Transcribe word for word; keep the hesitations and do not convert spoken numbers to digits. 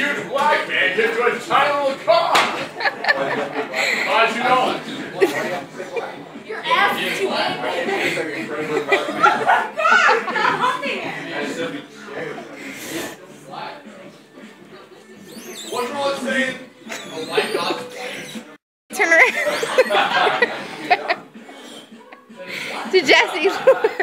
You'd like me into a channel car. How'd you know? You're asked to wait. Turn around. To Jesse's.